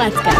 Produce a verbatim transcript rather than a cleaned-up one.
Let's go.